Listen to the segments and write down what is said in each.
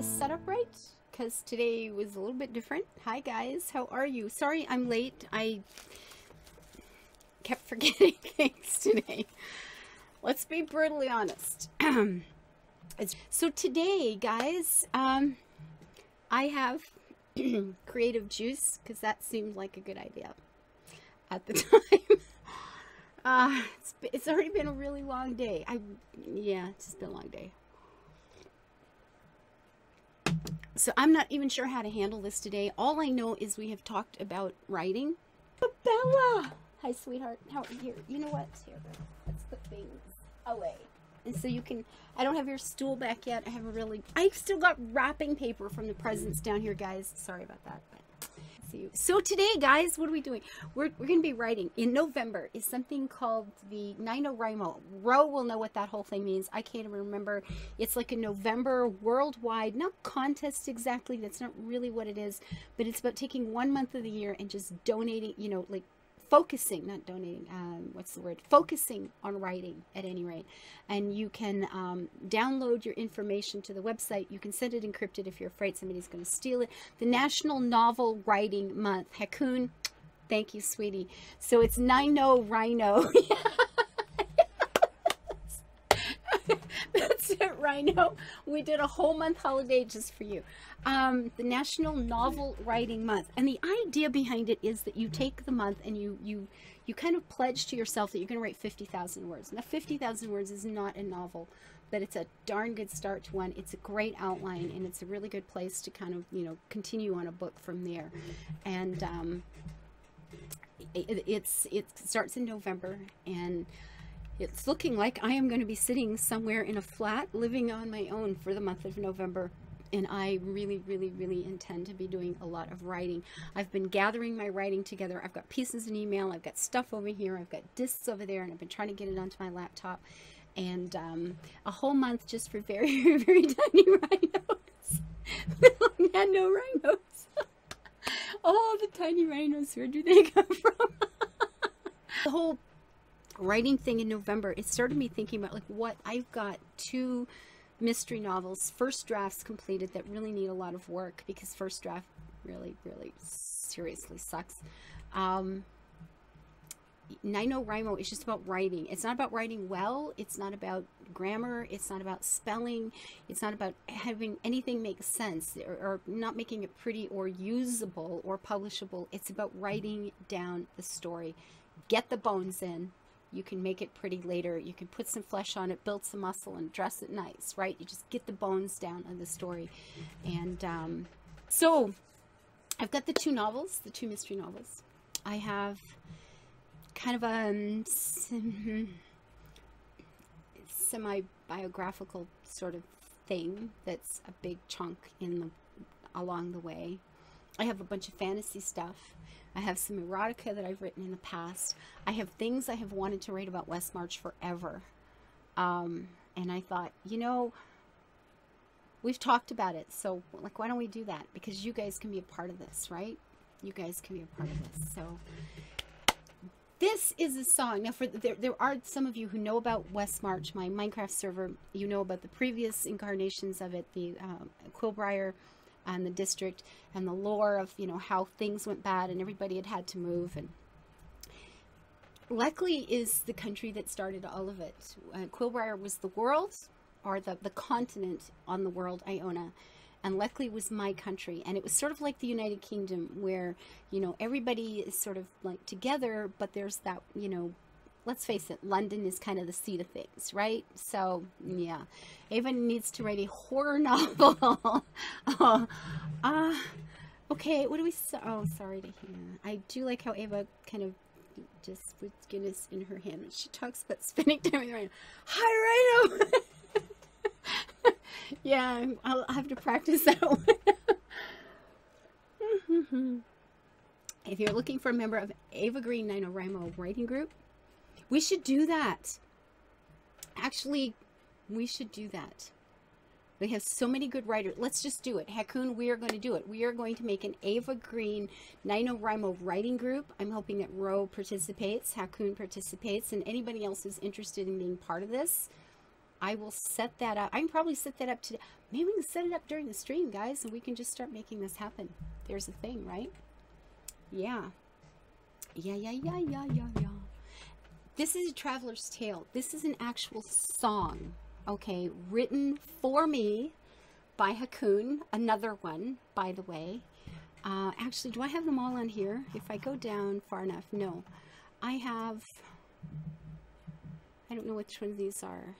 this set up right, because today was a little bit different. Hi guys, how are you? Sorry I'm late. I kept forgetting things today. Let's be brutally honest. So today, guys, I have creative juice, because that seemed like a good idea at the time. It's already been a really long day. Yeah, it's just been a long day. So I'm not even sure how to handle this today. All I know is we have talked about writing. But Bella! Hi, sweetheart. How are you? Here, you know what? Here, let's put things away. And so you can, I don't have your stool back yet. I haven't really, I've still got wrapping paper from the presents down here, guys. Sorry about that. But see you. So today, guys, what are we doing? We're going to be writing. In November is something called the NaNoWriMo. Ro will know what that whole thing means. I can't even remember. It's like a November worldwide, not contest exactly. That's not really what it is. But it's about taking 1 month of the year and just donating, you know, like, focusing, not donating, what's the word, focusing on writing at any rate. And you can download your information to the website. You can send it encrypted if you're afraid somebody's going to steal it. The National Novel Writing Month. Hakkun, thank you, sweetie. So it's NaNoWriMo. That's it, Rhino. We did a whole month holiday just for you. The National Novel Writing Month. And the idea behind it is that you take the month and you kind of pledge to yourself that you're going to write 50,000 words. Now, 50,000 words is not a novel, but it's a darn good start to one. It's a great outline, and it's a really good place to kind of, you know, continue on a book from there. And it starts in November, and it's looking like I am going to be sitting somewhere in a flat living on my own for the month of November. And I really, really, really intend to be doing a lot of writing. I've been gathering my writing together. I've got pieces in email. I've got stuff over here. I've got discs over there. And I've been trying to get it onto my laptop. And a whole month just for very, very tiny rhinos. Little nano rhinos. All the tiny rhinos. Where do they come from? The whole writing thing in November, it started me thinking about, like, what I've got two mystery novels, first drafts completed, that really need a lot of work because first draft really, really seriously sucks. NaNoWriMo is just about writing. It's not about writing well. It's not about grammar. It's not about spelling. It's not about having anything make sense or not making it pretty or usable or publishable. It's about writing down the story. Get the bones in. You can make it pretty later. You can put some flesh on it, build some muscle, and dress it nice, right? You just get the bones down on the story. And so I've got the two novels, the two mystery novels. I have kind of a semi-biographical sort of thing that's a big chunk in along the way. I have a bunch of fantasy stuff. I have some erotica that I've written in the past. I have things I have wanted to write about Westmarch forever. And I thought, you know, we've talked about it. So, like, why don't we do that? Because you guys can be a part of this, right? You guys can be a part of this. So, this is a song. Now, there are some of you who know about Westmarch, my Minecraft server. You know about the previous incarnations of it, the Quilbriar, and the district, and the lore of, you know, how things went bad and everybody had to move. And Lekley is the country that started all of it. Quilbriar was the world, or the continent on the world, Iona, and Lekley was my country. And it was sort of like the United Kingdom, where, you know, everybody is sort of like together, but there's that, you know, let's face it, London is kind of the seat of things, right? So, yeah. Ava needs to write a horror novel. Okay, what do we... Oh, sorry to hear. I do like how Ava kind of just with goodness in her hand when she talks about spending time with Rhino. Hi, Rhino! Yeah, I'll have to practice that one. If you're looking for a member of Ava Green NaNoWriMo writing group, we should do that. Actually, we should do that. We have so many good writers. Let's just do it. Hakkun, we are going to do it. We are going to make an Ava Green NaNoWriMo writing group. I'm hoping that Ro participates, Hakkun participates, and anybody else who's interested in being part of this, I will set that up. I can probably set that up today. Maybe we can set it up during the stream, guys, and we can just start making this happen. There's the thing, right? Yeah. Yeah. This is A Traveler's Tale. This is an actual song, okay, written for me by Hakkun. Another one, by the way. Actually, do I have them all on here? If I go down far enough, no. I have... I don't know which one of these are.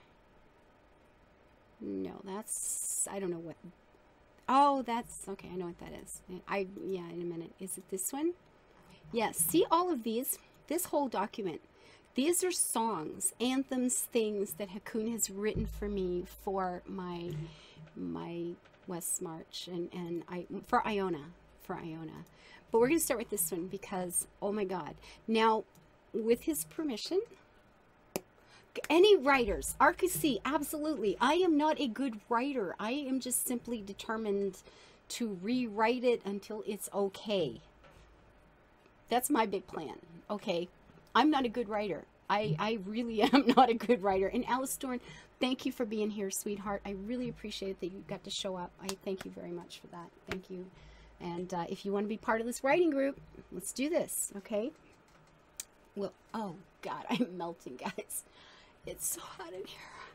No, that's... I don't know what... Oh, that's... Okay, I know what that is. Yeah, in a minute. Is it this one? Yes, see all of these? This whole document. These are songs, anthems, things that Hakkun has written for me for my Westmarch and for Iona. But we're going to start with this one because, oh my God. Now, with his permission... Any writers, RKC, absolutely. I am not a good writer. I am just simply determined to rewrite it until it's okay. That's my big plan, okay? I'm not a good writer. I really am not a good writer. And Alice Dorn, thank you for being here, sweetheart. I really appreciate that you got to show up. I thank you very much for that. Thank you. And if you want to be part of this writing group, let's do this, okay? Well, oh, God, I'm melting, guys. It's so hot in here.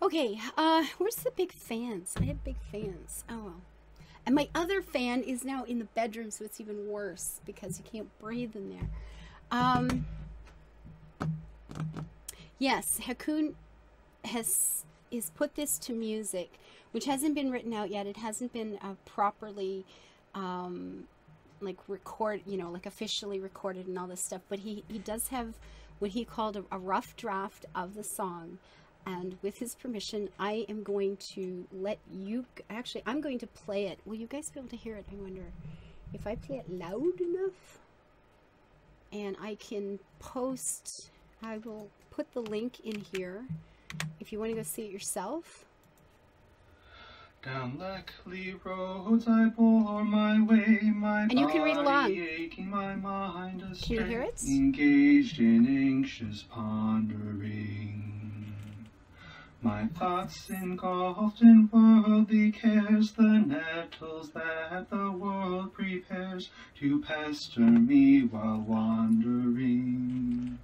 Okay, where's the big fans? I have big fans. Oh, well. And my other fan is now in the bedroom, so it's even worse because you can't breathe in there. Yes, Hakkun has put this to music, which hasn't been written out yet. It hasn't been properly... like record, you know, like officially recorded and all this stuff, but he does have what he called a rough draft of the song, and with his permission I am going to let you, actually I'm going to play it. Will you guys be able to hear it? I wonder if I play it loud enough, and I can post, I will put the link in here if you want to go see it yourself. Down Lekley roads I bore my way, my and you can read along. Aching, my mind astray, can you hear it? Engaged in anxious pondering, my thoughts engulfed in worldly cares, the nettles that the world prepares to pester me while wandering.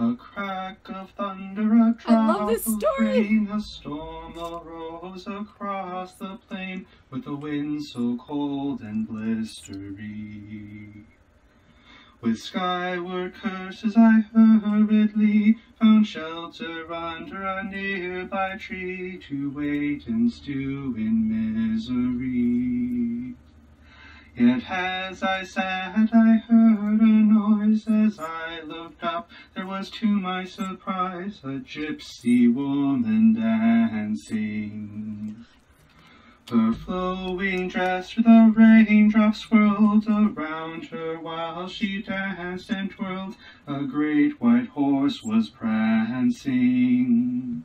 A crack of thunder, a trough of rain, a storm arose across the plain, with the wind so cold and blistery. With skyward curses I hurriedly found shelter under a nearby tree, to wait and stew in misery. Yet as I sat, I heard a noise. As I looked up, there was to my surprise a gypsy woman dancing. Her flowing dress through the raindrops swirled around her while she danced and twirled. A great white horse was prancing.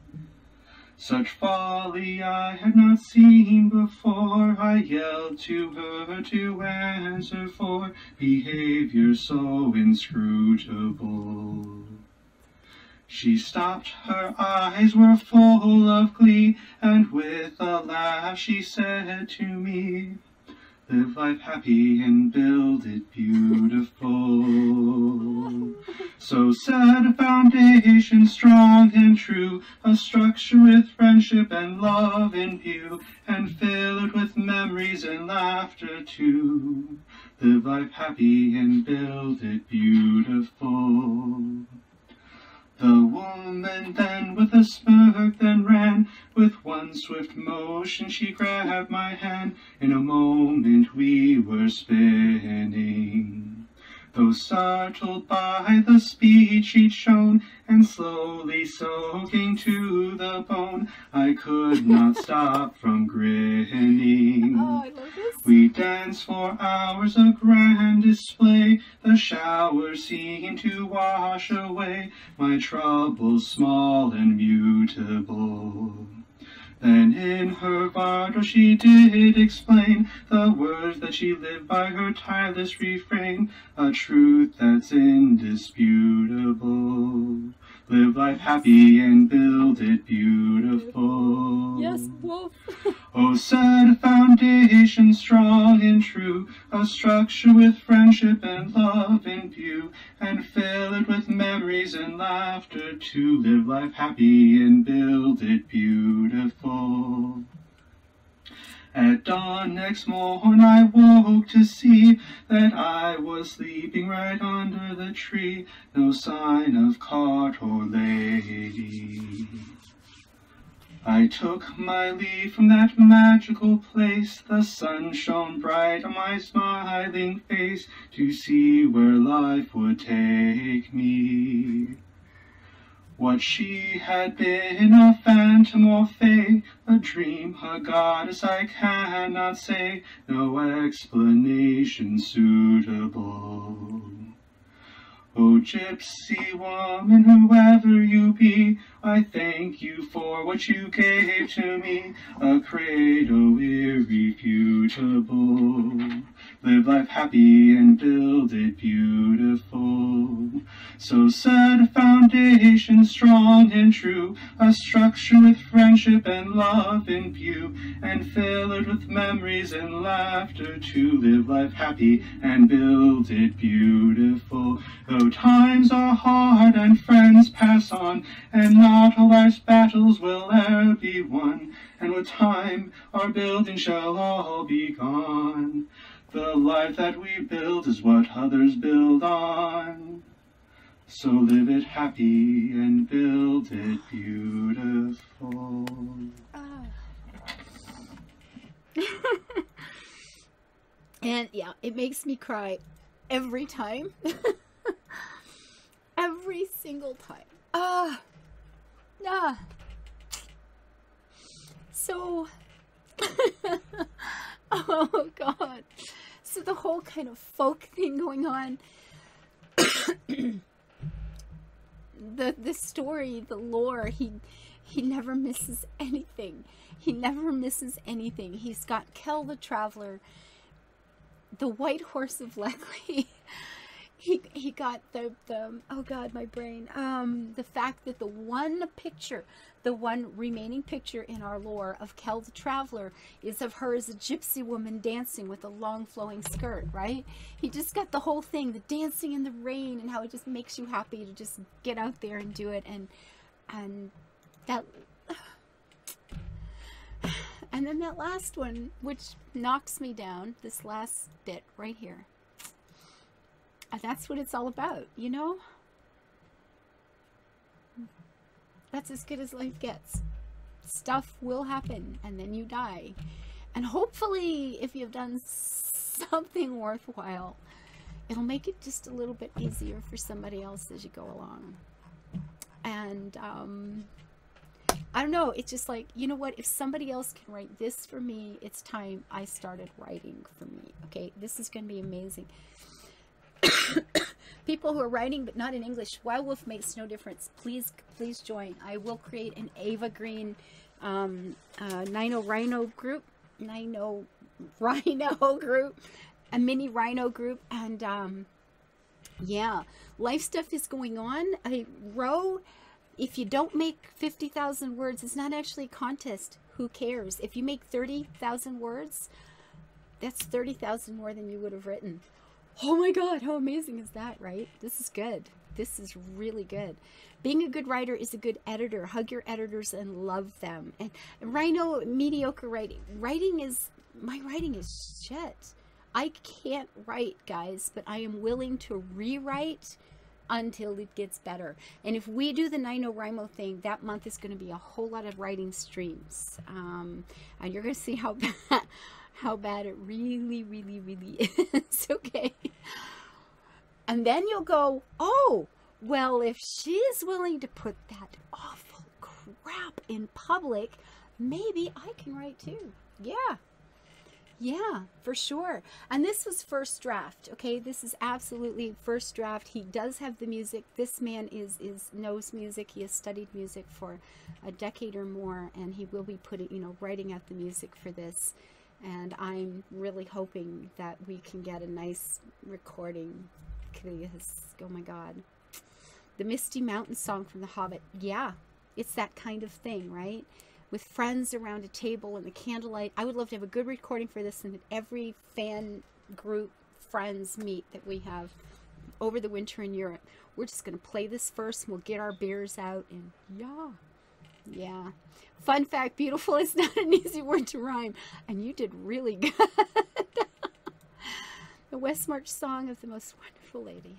Such folly I had not seen before, I yelled to her to answer for behavior so inscrutable. She stopped, her eyes were full of glee, and with a laugh she said to me, live life happy and build it beautiful. So set a foundation strong and true, a structure with friendship and love in view, and fill it with memories and laughter too. Live life happy and build it beautiful. The woman then with a smirk then ran, with one swift motion she grabbed my hand. In a moment we were spinning, though startled by the speed she'd shown, and slowly soaking to the bone, I could not stop from grinning. Oh, I love this. We danced for hours, a grand display. The shower seemed to wash away my troubles small and mutable. Then in her bardo she did explain the words that she lived by, her tireless refrain, a truth that's indisputable. Live life happy and build it beautiful. Yes, Wolf. Oh, set a foundation strong and true, a structure with friendship and love in view, and fill it with memories and laughter too. Live life happy and build it beautiful. At dawn next morn I woke to see that I was sleeping right under the tree. No sign of cart or lady. I took my leave from that magical place. The sun shone bright on my smiling face to see where life would take me. What she had been, a phantom or fay, a dream, a goddess, I cannot say, no explanation suitable. O gypsy woman, whoever you be, I thank you for what you gave to me, a credo irrefutable. Live life happy and build it beautiful. So set a foundation strong and true, a structure with friendship and love in view, and fill it with memories and laughter too. Live life happy and build it beautiful. Though times are hard and friends pass on, and not all life's battles will e'er be won, and with time our building shall all be gone. The life that we build is what others build on. So live it happy and build it beautiful. And yeah, it makes me cry every time. Every single time. So... Oh God. So the whole kind of folk thing going on, the story, the lore, he never misses anything. He never misses anything. He's got Kel the Traveler, the White Horse of Lekley. He got the oh God, my brain. The fact that the one picture, the one remaining picture in our lore of Kel the Traveler is of her as a gypsy woman dancing with a long flowing skirt, right? He just got the whole thing, the dancing in the rain, and how it just makes you happy to just get out there and do it, and that, and then that last one, which knocks me down, this last bit right here. And that's what it's all about, you know? That's as good as life gets. Stuff will happen, and then you die. And hopefully, if you've done something worthwhile, it'll make it just a little bit easier for somebody else as you go along. And, I don't know, it's just like, you know what, if somebody else can write this for me, it's time I started writing for me, okay? This is going to be amazing. People who are writing but not in English, Wild Wolf makes no difference. Please join. I will create an Ava Green NaNoWriMo group, a mini Rhino group, and yeah, life stuff is going on. Row, if you don't make 50,000 words, it's not actually a contest. Who cares? If you make 30,000 words, that's 30,000 more than you would have written. Oh my God, how amazing is that, right? This is good. This is really good. Being a good writer is a good editor. Hug your editors and love them. And Rhino, mediocre writing. My writing is shit. I can't write, guys, but I am willing to rewrite until it gets better. And if we do the NaNoWriMo thing, that month is going to be a whole lot of writing streams. And you're going to see how bad... how bad it really is, okay? And then you'll go, oh, well, if she's willing to put that awful crap in public, maybe I can write too. Yeah, yeah, for sure. And this was first draft, okay? This is absolutely first draft. He does have the music. This man knows music. He has studied music for a decade or more, and he will be putting, you know, writing out the music for this. And I'm really hoping that we can get a nice recording, because, oh my God, The Misty Mountain song from The Hobbit. Yeah, it's that kind of thing, right? With friends around a table and the candlelight. I would love to have a good recording for this and every fan group friends meet that we have over the winter in Europe. We're just going to play this first and we'll get our beers out and yeah. Yeah. Fun fact, beautiful is not an easy word to rhyme. And you did really good. The Westmarch song of the most wonderful lady.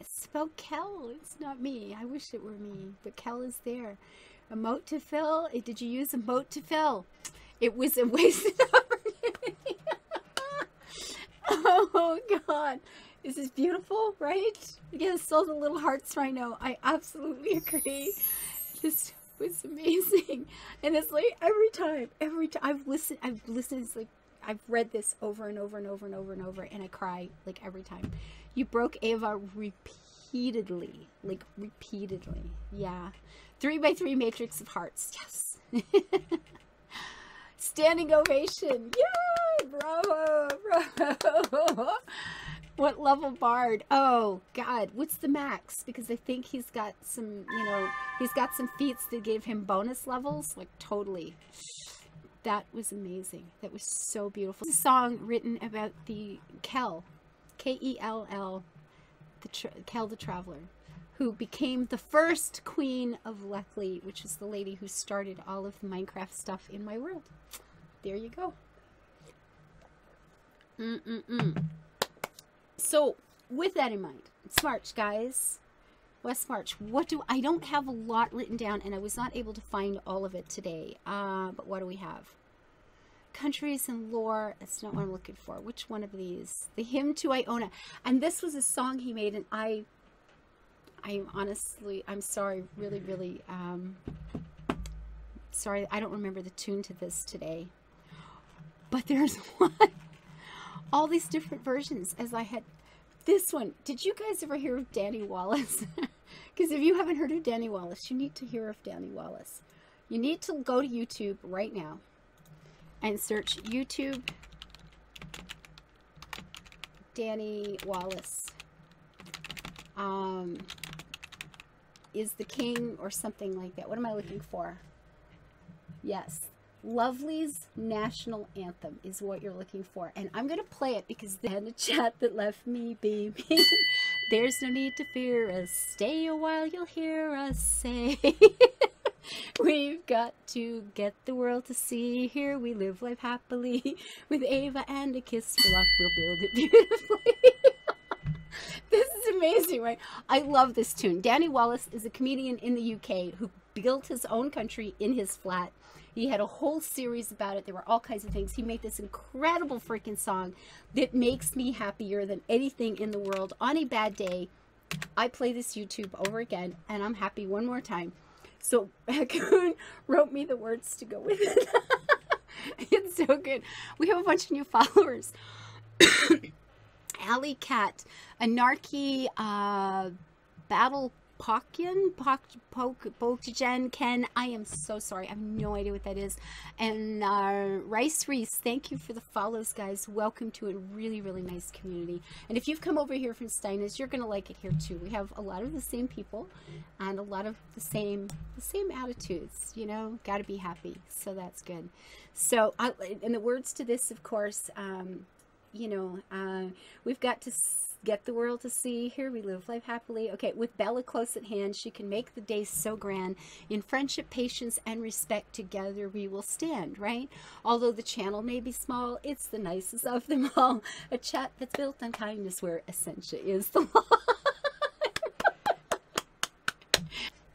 It's spelled Kel. It's not me. I wish it were me. But Kel is there. A moat to fill. Did you use a moat to fill? It was a wasted opportunity. Oh, God. This is beautiful, right? Again, sold the little hearts right now. I absolutely agree. This was amazing. And it's like every time I've listened, it's like I've read this over and over and over and over and over, and I cry like every time. You broke Ava repeatedly, like repeatedly. Yeah. 3x3 matrix of hearts. Yes. Standing ovation. Yay! Bravo! Bravo! What level bard? Oh God, what's the max? Because I think he's got some, you know, he's got some feats that gave him bonus levels. Like totally. That was amazing. That was so beautiful. It's a song written about the Kel, K-E-L-L, Kel the Traveler, who became the first queen of Lekley, which is the lady who started all of the Minecraft stuff in my world. There you go. So, with that in mind, Westmarch, guys. Westmarch, what do... I don't have a lot written down, and I was not able to find all of it today. But what do we have? Countries and lore. That's not what I'm looking for. Which one of these? The Hymn to Iona. And this was a song he made, and I'm honestly... I'm sorry, really, really... sorry, I don't remember the tune to this today. But there's one... all these different versions as I had this one. Did you guys ever hear of Danny Wallace? Because if you haven't heard of Danny Wallace, you need to hear of Danny Wallace. You need to go to YouTube right now and search YouTube Danny Wallace is the king or something like that. What am I looking for? Yes. Lovely's National Anthem is what you're looking for, and I'm gonna play it because they had a chat that left me beaming. There's no need to fear us, stay a while, you'll hear us say. We've got to get the world to see, here we live life happily, with Ava and a kiss for luck, we'll build it beautifully. This is amazing, right? I love this tune. Danny Wallace is a comedian in the UK who built his own country in his flat. He had a whole series about it. There were all kinds of things. He made this incredible freaking song that makes me happier than anything in the world. On a bad day, I play this YouTube over again, and I'm happy one more time. So Hakkun wrote me the words to go with it. It's so good. We have a bunch of new followers. Alley Cat, Anarchy, Battle Pokian, Pokgen, Ken, I am so sorry. I have no idea what that is. And Rice Reese, thank you for the follows, guys. Welcome to a really, really nice community. And if you've come over here from Steinas, you're going to like it here too. We have a lot of the same people and a lot of the same attitudes, you know, got to be happy. So that's good. So, and the words to this, of course, you know, we've got to get the world to see, here we live life happily. Okay, with Bella close at hand, she can make the day so grand. In friendship, patience, and respect, together we will stand, right? Although the channel may be small, it's the nicest of them all. A chat that's built on kindness where Essentia is the law.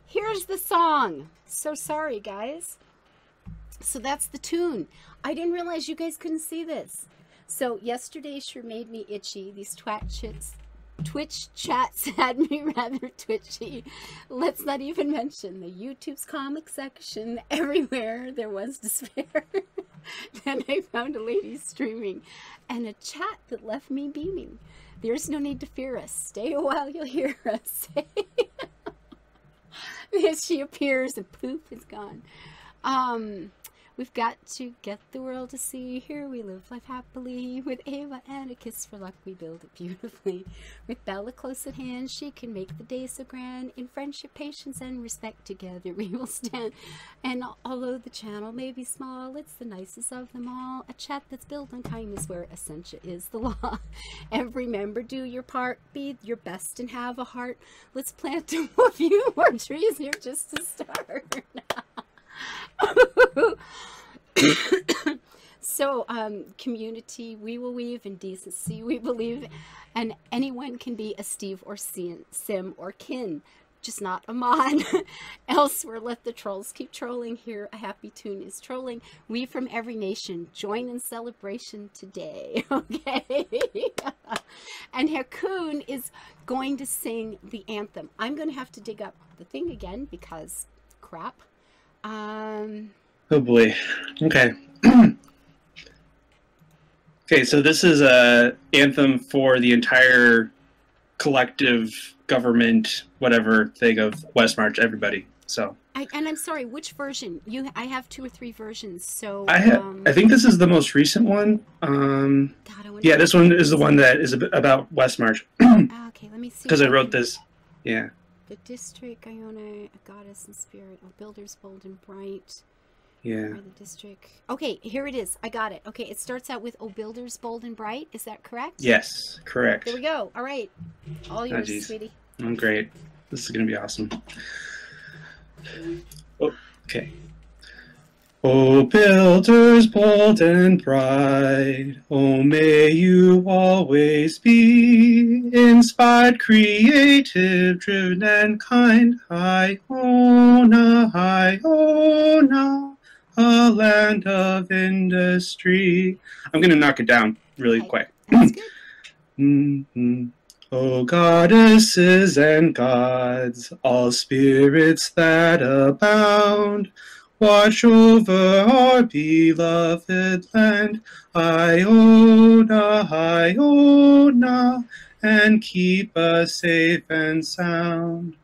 Here's the song. So sorry, guys. So that's the tune. I didn't realize you guys couldn't see this. So yesterday sure made me itchy. These Twitch chats had me rather twitchy. Let's not even mention the YouTube's comic section. Everywhere there was despair. Then I found a lady streaming and a chat that left me beaming. There's no need to fear us. Stay a while, you'll hear us say. There she appears and poof, it's gone. We've got to get the world to see. Here we live life happily. With Ava and a kiss for luck, we build it beautifully. With Bella close at hand, she can make the day so grand. In friendship, patience, and respect, together we will stand. And although the channel may be small, it's the nicest of them all. A chat that's built on kindness where Essentia is the law. And remember, do your part, be your best, and have a heart. Let's plant a few more trees here just to start. So, community, we will weave in decency, we believe, and anyone can be a Steve or Sim or Kin, just not a mod. Elsewhere, let the trolls keep trolling. Here, a happy tune is trolling. We from every nation join in celebration today, okay? And Hakkun is going to sing the anthem. I'm going to have to dig up the thing again because crap. Oh boy. Okay. Okay, so this is a anthem for the entire collective government, whatever thing of Westmarch, everybody. So. I'm sorry, which version? I have 2 or 3 versions. So. I think this is the most recent one. God, yeah, this one is the one that is about Westmarch. Okay, let me see. Because I wrote this. Yeah. The district, Iona, a goddess in spirit, oh, builders bold and bright. Yeah. The district. Okay, here it is. I got it. Okay, it starts out with "O builders bold and bright." Is that correct? Yes, correct. There we go. All right, all yours, sweetie. I'm great. This is gonna be awesome. Oh, okay. O builders bold and bright, oh may you always be inspired, creative, driven and kind. Iona, Iona, a land of industry. I'm going to knock it down really quick. That's good. O goddesses and gods, all spirits that abound, watch over our beloved land, Iona, Iona, and keep us safe and sound.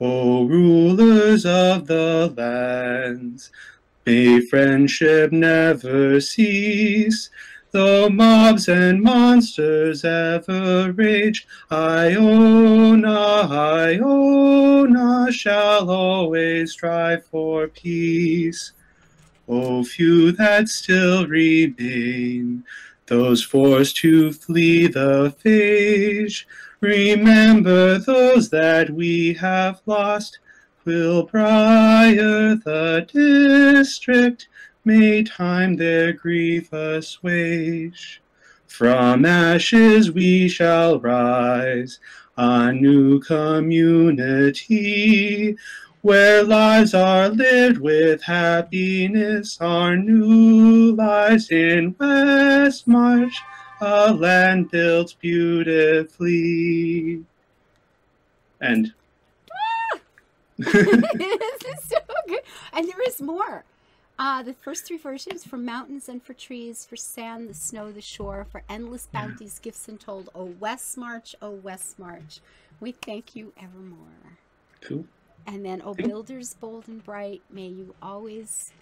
O rulers of the lands, may friendship never cease, though mobs and monsters ever rage, Iona, Iona, shall always strive for peace. O few that still remain, those forced to flee the phage, remember those that we have lost. Quilbriar the district, may time their grief assuage. From ashes we shall rise, a new community, where lives are lived with happiness, our new lives in Westmarch, a land built beautifully. End. Ah! This is so good. And there is more. The first 3 versions, for mountains and for trees, for sand, the snow, the shore, for endless bounties, gifts untold. Oh, Westmarch, oh, Westmarch, we thank you evermore. Cool. And then, oh, builders bold and bright, may you always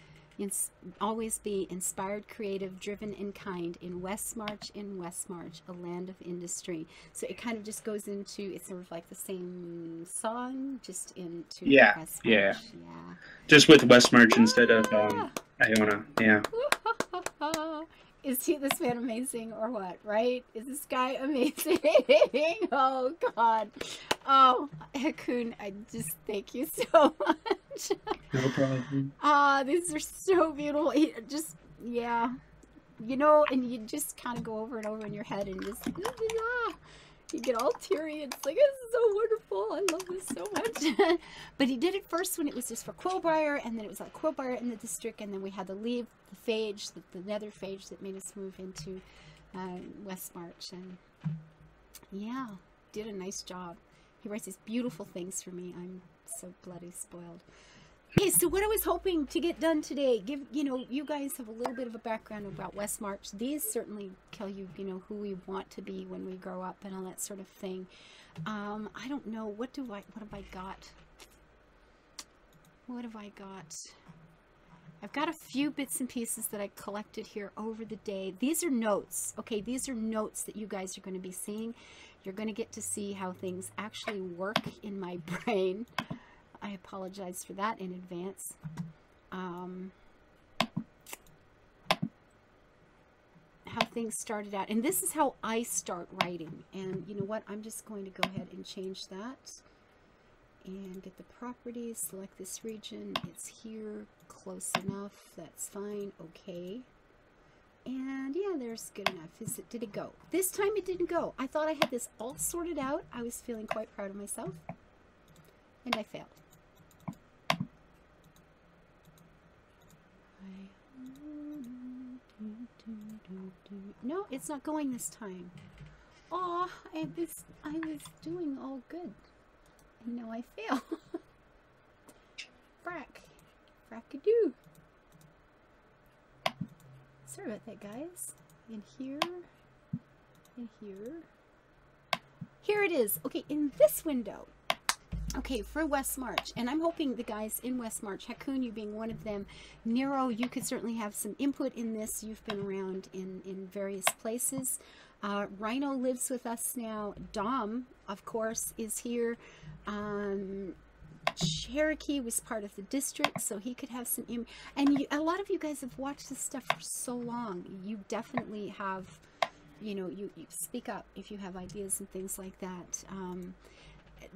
be inspired, creative, driven, and kind in Westmarch, a land of industry. So it kind of just goes into, it's sort of like the same song, just into Westmarch. Yeah. Yeah. Just with Westmarch instead of Iona. Yeah. Is this man amazing or what, right? Is this guy amazing? Oh, God. Oh, Hakkun, I just thank you so much. No problem. These are so beautiful. Just, yeah. You know, and you just kind of go over and over in your head and just, you get all teary. It's like, this is so wonderful. I love this so much. But he did it first when it was just for Quilbriar, and then it was like Quilbriar in the district, and then we had to leave the phage, the nether phage that made us move into Westmarch. And yeah, did a nice job. He writes these beautiful things for me. I'm so bloody spoiled. Okay, so what I was hoping to get done today, you guys have a little bit of a background about Westmarch. These certainly tell you, who we want to be when we grow up and all that sort of thing. I don't know, what have I got? I've got a few bits and pieces that I collected here over the day. These are notes, okay? These are notes that you guys are going to be seeing. You're going to get to see how things actually work in my brain. I apologize for that in advance. How things started out, and this is how I start writing. And you know what, I'm just going to go ahead and change that and get the properties, select this region, it's here, close enough, that's fine, okay. And yeah, there's good enough. Did it go? This time it didn't go. I thought I had this all sorted out. I was feeling quite proud of myself, and I failed. No, it's not going this time. Oh, I was doing all good. And now I fail. Frack-a-doo. Sorry about that, guys. In here. In here. Here it is. Okay, in this window. Okay, for Westmarch, and I'm hoping the guys in Westmarch, Hakkun, you being one of them, Nero, you could certainly have some input in this. You've been around in various places. Rhino lives with us now. Dom, of course, is here. Cherokee was part of the district, so he could have some input. And a lot of you guys have watched this stuff for so long. You definitely have, you know, you speak up if you have ideas and things like that.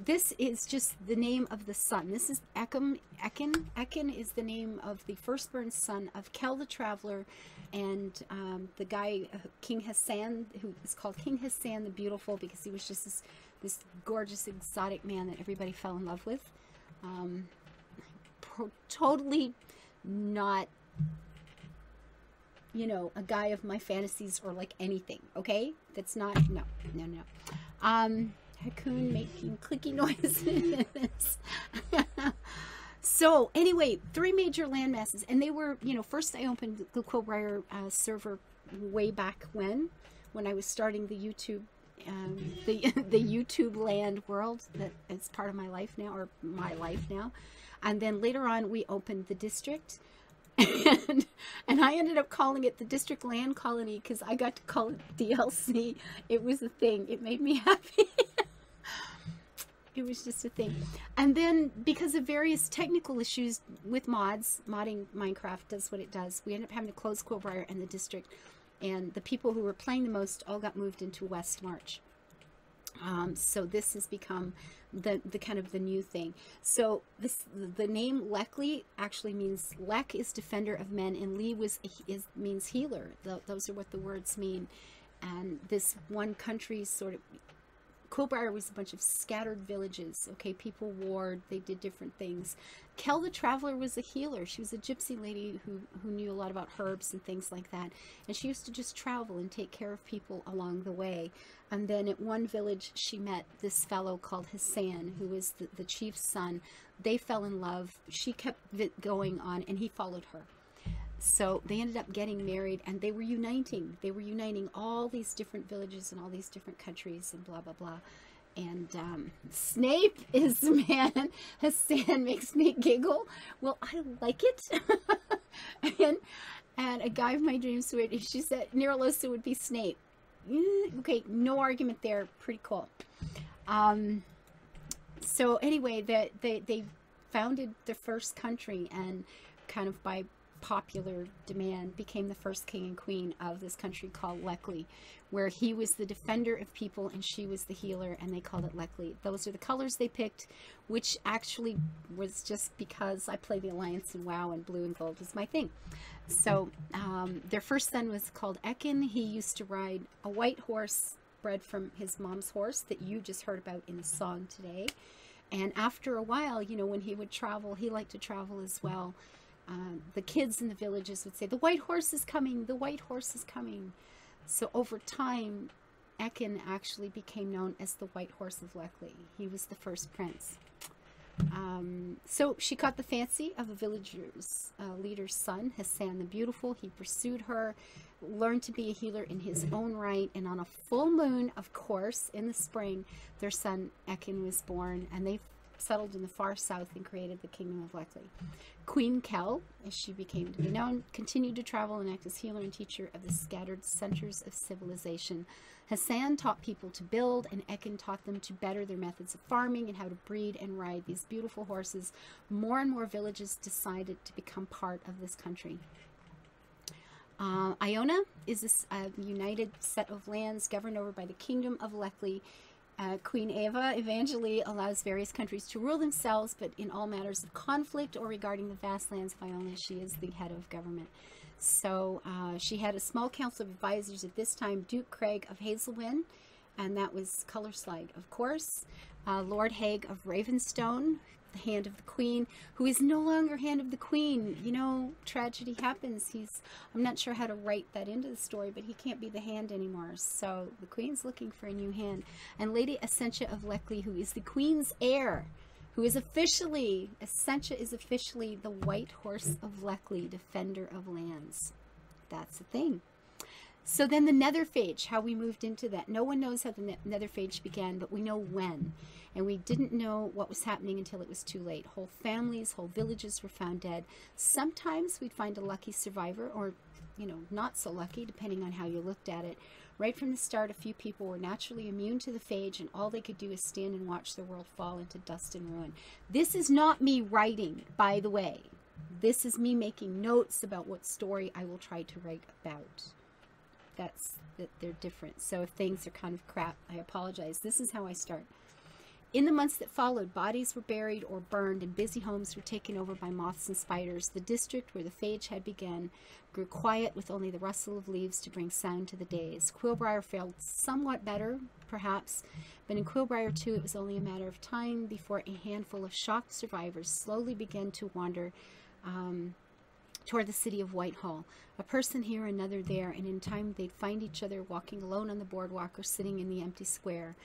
This is just the name of the son. This is Ekin. Ekin is the name of the firstborn son of Kel the Traveler, and the guy, King Hassan, who is called King Hassan the Beautiful because he was just this gorgeous exotic man that everybody fell in love with. Totally not, you know, a guy of my fantasies or like anything, okay? That's not, no. Hakkun making clicky noises. So anyway, three major landmasses, and they were, you know, first I opened the Quilbriar server way back when I was starting the YouTube, the YouTube land world that is part of my life now, or my life now, and then later on we opened the district. And I ended up calling it the District Land Colony because I got to call it DLC. It was a thing. It made me happy. It was just a thing. And then because of various technical issues with mods, modding Minecraft does what it does, we ended up having to close Quilbriar and the district. And the people who were playing the most all got moved into Westmarch. So this has become the kind of the new thing. So the name Lekley actually means, Lek is defender of men, and Lee means healer. Those are what the words mean. And this one country sort of, Quilbriar was a bunch of scattered villages. Okay, people warred, they did different things. Kel the Traveler was a healer. She was a gypsy lady who knew a lot about herbs and things like that. And she used to just travel and take care of people along the way. And then at one village, she met this fellow called Hassan, who is the chief's son. They fell in love. She kept going on, and he followed her. So they ended up getting married, and they were uniting. They were uniting all these different villages and all these different countries and blah, blah, blah. And Snape is the man. Hassan makes me giggle. Well, I like it. and a guy of my dreams, she said Neurolosa would be Snape. Okay, no argument there. Pretty cool. So anyway, they founded the first country, and kind of by popular demand became the first king and queen of this country called Lekley, where he was the defender of people and she was the healer, and they called it Lekley. Those are the colors they picked, which actually was just because I play the Alliance and WoW, and blue and gold was my thing. So their first son was called Ekin. He used to ride a white horse bred from his mom's horse that you just heard about in the song today. And after a while, you know, when he would travel, he liked to travel as well. The kids in the villages would say, the white horse is coming, the white horse is coming. So over time, Ekin actually became known as the White Horse of Lekley. He was the first prince. So she caught the fancy of a villager's leader's son, Hassan the Beautiful. He pursued her, learned to be a healer in his own right, and on a full moon, of course, in the spring, their son Ekin was born, and they settled in the far south and created the Kingdom of Lekley. Queen Kel, as she became to be known, continued to travel and act as healer and teacher of the scattered centers of civilization. Hassan taught people to build, and Ekin taught them to better their methods of farming and how to breed and ride these beautiful horses. More and more villages decided to become part of this country. Iona is this united set of lands governed over by the Kingdom of Lekley. Queen Ava Evangeli allows various countries to rule themselves, but in all matters of conflict or regarding the vast lands of Iona, she is the head of government. So she had a small council of advisors at this time, Duke Craig of Hazelwyn, and that was color slide, of course. Lord Haig of Ravenstone, the hand of the Queen, who is no longer hand of the Queen. You know, tragedy happens. I'm not sure how to write that into the story, but he can't be the hand anymore. So the Queen's looking for a new hand. And Lady Essentia of Lekley, who is the Queen's heir, who is officially, Essentia is officially the White Horse of Lekley, Defender of Lands. That's the thing. So then the Netherphage, how we moved into that. No one knows how the Netherphage began, but we know when. And we didn't know what was happening until it was too late. Whole families, whole villages were found dead. Sometimes we'd find a lucky survivor, or, you know, not so lucky, depending on how you looked at it. Right from the start, a few people were naturally immune to the phage, and all they could do is stand and watch the world fall into dust and ruin. This is not me writing, by the way. This is me making notes about what story I will try to write about. They're different. So if things are kind of crap, I apologize. This is how I start. In the months that followed, bodies were buried or burned, and busy homes were taken over by moths and spiders. The district where the phage had begun grew quiet, with only the rustle of leaves to bring sound to the days. Quilbriar failed somewhat better, perhaps, but in Quilbriar too, it was only a matter of time before a handful of shocked survivors slowly began to wander toward the city of Whitehall. A person here, another there, and in time they'd find each other walking alone on the boardwalk or sitting in the empty square.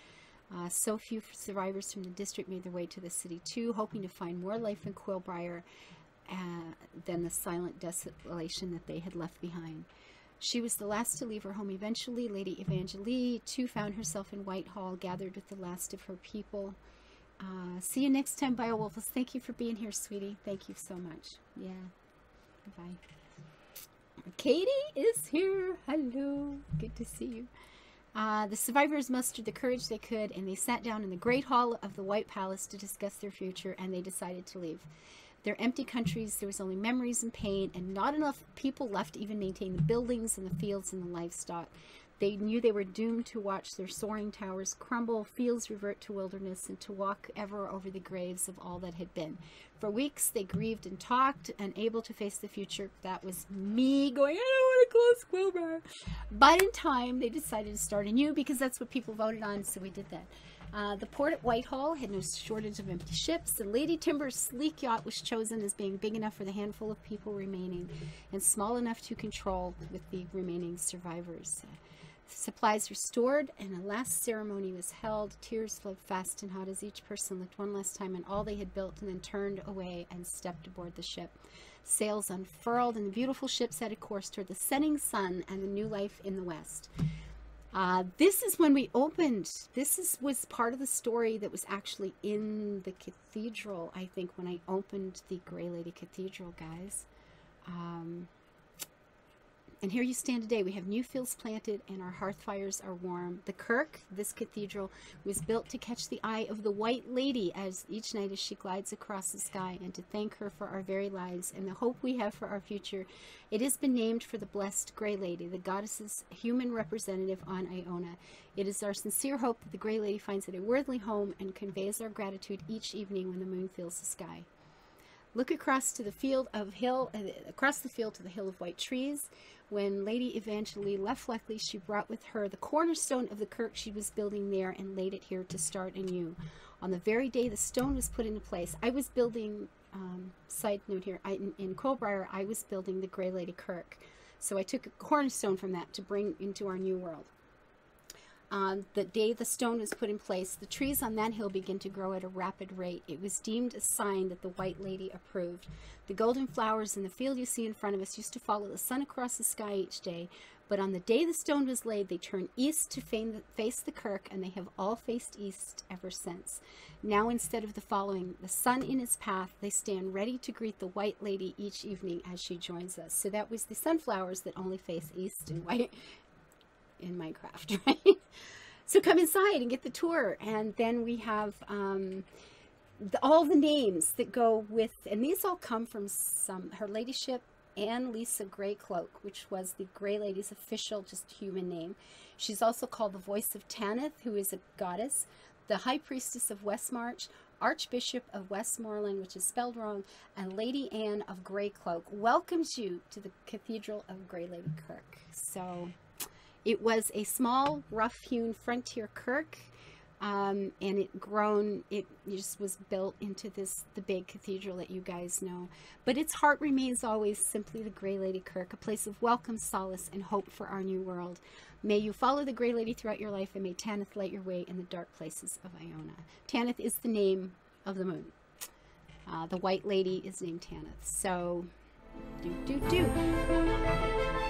So few survivors from the district made their way to the city too, hoping to find more life in Quilbriar than the silent desolation that they had left behind. She was the last to leave her home eventually. Lady Evangeli too found herself in Whitehall, gathered with the last of her people. See you next time, Biowolfles. Thank you for being here, sweetie. Thank you so much. Yeah. Bye. Katie is here. Hello. Good to see you. The survivors mustered the courage they could, and they sat down in the Great Hall of the White Palace to discuss their future, and they decided to leave. Their empty countries, there was only memories and pain, and not enough people left to even maintain the buildings and the fields and the livestock. They knew they were doomed to watch their soaring towers crumble, fields revert to wilderness, and to walk ever over the graves of all that had been. For weeks, they grieved and talked, unable to face the future. That was me going, I don't want to close Quilbriar. But in time, they decided to start anew, because that's what people voted on, so we did that. The port at Whitehall had no shortage of empty ships, and Lady Timber's sleek yacht was chosen as being big enough for the handful of people remaining and small enough to control with the remaining survivors. Supplies were stored, and a last ceremony was held. Tears flowed fast and hot as each person looked one last time on all they had built and then turned away and stepped aboard the ship. Sails unfurled, and the beautiful ship set a course toward the setting sun and the new life in the west. This is when we opened. This was part of the story that was actually in the cathedral, I think, when I opened the Grey Lady Cathedral, guys. And here you stand today. We have new fields planted, and our hearth fires are warm. The Kirk, this cathedral, was built to catch the eye of the White Lady as each night as she glides across the sky, and to thank her for our very lives and the hope we have for our future. It has been named for the blessed Grey Lady, the goddess's human representative on Iona. It is our sincere hope that the Grey Lady finds it a worthy home and conveys our gratitude each evening when the moon fills the sky. Look across to the field of hill of white trees. When Lady Evangeli left Lekley, she brought with her the cornerstone of the kirk she was building there and laid it here to start anew. On the very day the stone was put into place, I was building, side note here, in Quilbriar, I was building the Grey Lady Kirk. So I took a cornerstone from that to bring into our new world. On the day the stone was put in place, the trees on that hill began to grow at a rapid rate. It was deemed a sign that the White Lady approved. The golden flowers in the field you see in front of us used to follow the sun across the sky each day, but on the day the stone was laid, they turned east to face the kirk, and they have all faced east ever since. Now, instead of the following the sun in its path, they stand ready to greet the White Lady each evening as she joins us. So that was the sunflowers that only face east and white in Minecraft, right? So come inside and get the tour. And then we have all the names that go with, and these all come from her ladyship, Anne Lisa Grey Cloak, which was the Grey Lady's official just human name. She's also called the Voice of Tanith, who is a goddess, the High Priestess of Westmarch, Archbishop of Westmoreland, which is spelled wrong, and Lady Anne of Grey Cloak welcomes you to the Cathedral of Grey Lady Kirk. So it was a small, rough-hewn frontier kirk, and it just was built into the big cathedral that you guys know. But its heart remains always simply the Grey Lady Kirk, a place of welcome, solace, and hope for our new world. May you follow the Grey Lady throughout your life, and may Tanith light your way in the dark places of Iona. Tanith is the name of the moon. The White Lady is named Tanith. So, do.